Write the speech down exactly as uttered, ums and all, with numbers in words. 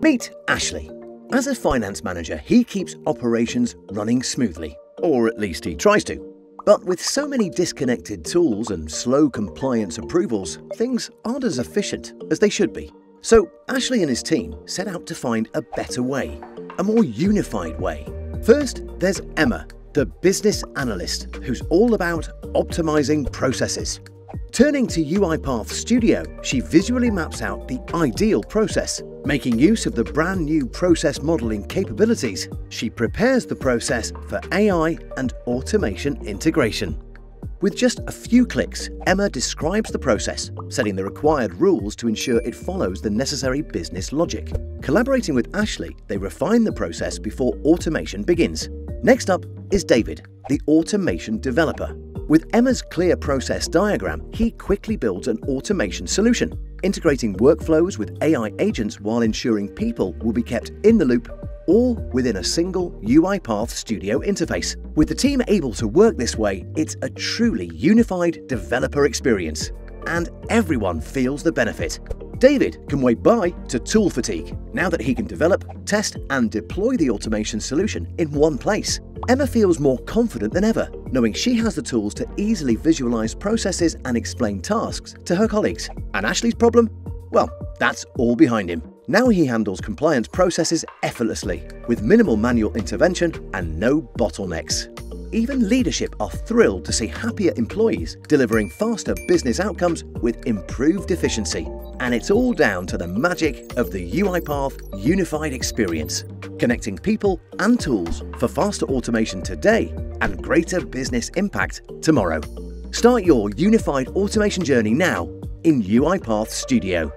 Meet Ashley. As a finance manager, he keeps operations running smoothly, or at least he tries to. But with so many disconnected tools and slow compliance approvals, things aren't as efficient as they should be. So Ashley and his team set out to find a better way, a more unified way. First, there's Emma, the business analyst, who's all about optimizing processes. Turning to UiPath Studio, she visually maps out the ideal process. Making use of the brand new process modeling capabilities, she prepares the process for A I and automation integration. With just a few clicks, Emma describes the process, setting the required rules to ensure it follows the necessary business logic. Collaborating with Ashley, they refine the process before automation begins. Next up is David, the automation developer. With Emma's clear process diagram, he quickly builds an automation solution, integrating workflows with A I agents while ensuring people will be kept in the loop, all within a single UiPath Studio interface. With the team able to work this way, it's a truly unified developer experience, and everyone feels the benefit. David can wave bye to tool fatigue, now that he can develop, test, and deploy the automation solution in one place. Emma feels more confident than ever, knowing she has the tools to easily visualize processes and explain tasks to her colleagues. And Ashley's problem? Well, that's all behind him. Now he handles compliance processes effortlessly, with minimal manual intervention and no bottlenecks. Even leadership are thrilled to see happier employees delivering faster business outcomes with improved efficiency. And it's all down to the magic of the UiPath Unified Experience, connecting people and tools for faster automation today and greater business impact tomorrow. Start your unified automation journey now in UiPath Studio.